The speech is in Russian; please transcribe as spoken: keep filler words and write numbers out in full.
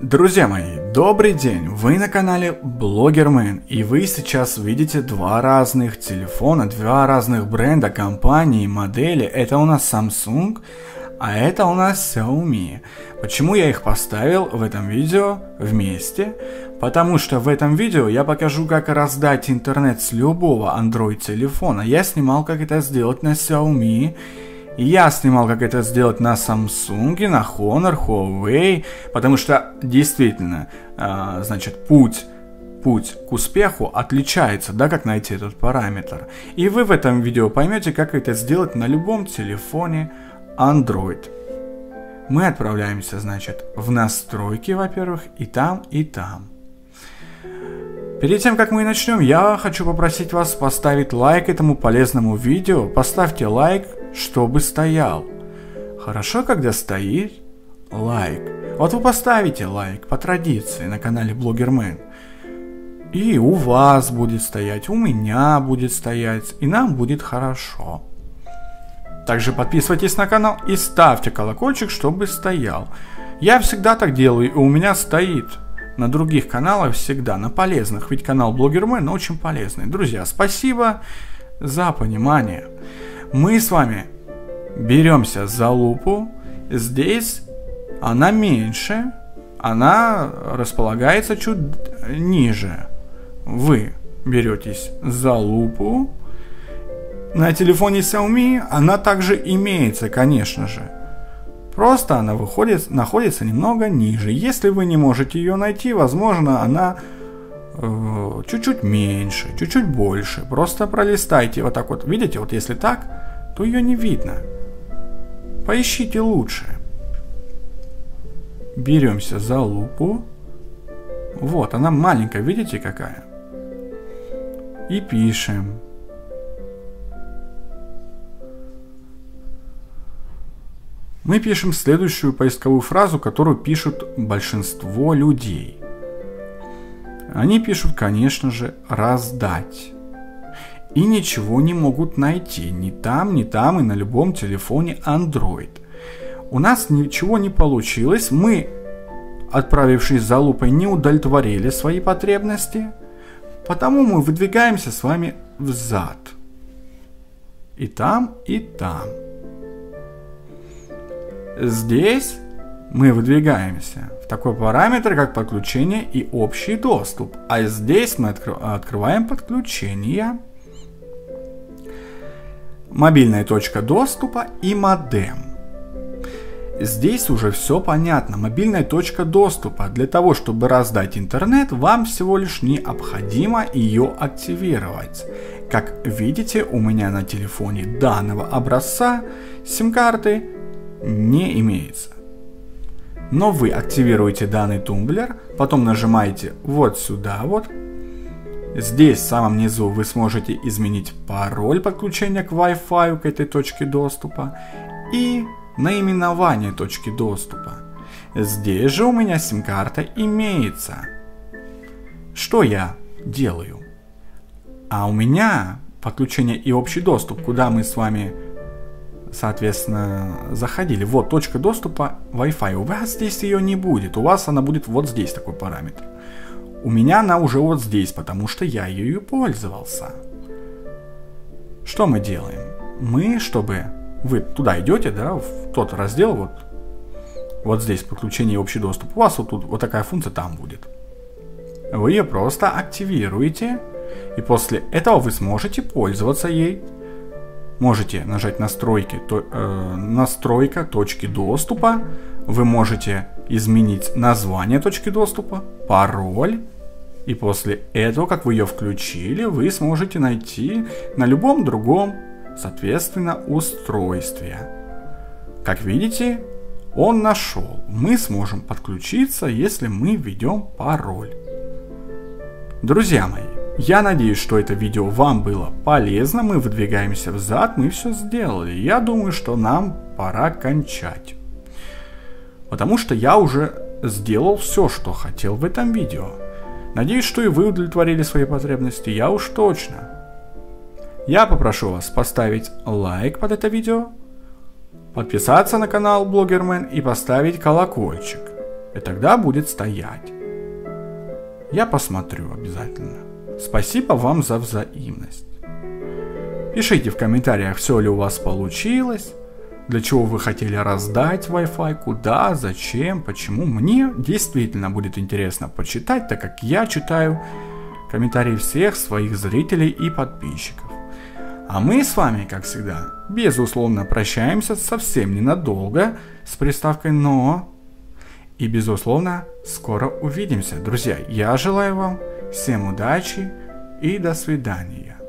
Друзья мои, добрый день! Вы на канале Bloger Man, и вы сейчас видите два разных телефона, два разных бренда, компании, модели. Это у нас Samsung, а это у нас Xiaomi. Почему я их поставил в этом видео вместе? Потому что в этом видео я покажу, как раздать интернет с любого Android телефона. Я снимал, как это сделать на Xiaomi. Я снимал, как это сделать на Samsung, на Honor, Huawei, потому что действительно, э, значит, путь, путь к успеху отличается, да, как найти этот параметр. И вы в этом видео поймете, как это сделать на любом телефоне Android. Мы отправляемся, значит, в настройки, во-первых, и там, и там. Перед тем, как мы начнем, я хочу попросить вас поставить лайк этому полезному видео. Поставьте лайк, чтобы стоял. Хорошо, когда стоит лайк. Вот вы поставите лайк по традиции на канале Bloger Man. И у вас будет стоять, у меня будет стоять, и нам будет хорошо. Также подписывайтесь на канал и ставьте колокольчик, чтобы стоял. Я всегда так делаю, и у меня стоит. На других каналах всегда, на полезных. Ведь канал Bloger Man очень полезный. Друзья, спасибо за понимание. Мы с вами беремся за лупу. Здесь она меньше, она располагается чуть ниже. Вы беретесь за лупу. На телефоне Xiaomi она также имеется, конечно же. Просто она выходит, находится немного ниже. Если вы не можете ее найти, возможно, она чуть-чуть меньше, чуть-чуть больше. Просто пролистайте вот так вот. Видите, вот если так, то ее не видно. Поищите лучше. Беремся за лупу. Вот, она маленькая, видите какая? И пишем. Мы пишем следующую поисковую фразу, которую пишут большинство людей. Они пишут, конечно же, «раздать». И ничего не могут найти ни там, ни там, и на любом телефоне Android. У нас ничего не получилось. Мы, отправившись за лупой, не удовлетворили свои потребности. Потому мы выдвигаемся с вами взад. И там, и там. Здесь мы выдвигаемся в такой параметр, как подключение и общий доступ. А здесь мы откр- открываем подключение, мобильная точка доступа и модем. Здесь уже все понятно. Мобильная точка доступа. Для того, чтобы раздать интернет, вам всего лишь необходимо ее активировать. Как видите, у меня на телефоне данного образца сим-карты не имеется. Но вы активируете данный тумблер, потом нажимаете вот сюда вот. Здесь в самом низу вы сможете изменить пароль подключения к Wi-Fi, к этой точке доступа, и наименование точки доступа. Здесь же у меня сим-карта имеется. Что я делаю? А у меня подключение и общий доступ, куда мы с вами соответственно заходили. Вот точка доступа Wi-Fi. У вас здесь ее не будет. У вас она будет вот здесь, такой параметр. У меня она уже вот здесь, потому что я ею пользовался. Что мы делаем? Мы, чтобы... Вы туда идете, да, в тот раздел, вот, вот здесь, подключение и общий доступ. У вас вот тут вот такая функция там будет. Вы ее просто активируете, и после этого вы сможете пользоваться ей. Можете нажать настройки, то, э, настройка точки доступа. Вы можете изменить название точки доступа, пароль. И после этого, как вы ее включили, вы сможете найти на любом другом, соответственно, устройстве. Как видите, он нашел. Мы сможем подключиться, если мы введем пароль. Друзья мои, я надеюсь, что это видео вам было полезно. Мы выдвигаемся взад, мы все сделали. Я думаю, что нам пора кончать. Потому что я уже сделал все, что хотел в этом видео. Надеюсь, что и вы удовлетворили свои потребности. Я уж точно. Я попрошу вас поставить лайк под это видео, подписаться на канал Bloger Man и поставить колокольчик. И тогда будет стоять. Я посмотрю обязательно. Спасибо вам за взаимность. Пишите в комментариях, все ли у вас получилось, для чего вы хотели раздать Wi-Fi, куда, зачем, почему. Мне действительно будет интересно почитать, так как я читаю комментарии всех своих зрителей и подписчиков. А мы с вами, как всегда, безусловно прощаемся совсем ненадолго с приставкой «но». И, безусловно, скоро увидимся. Друзья, я желаю вам всем удачи и до свидания.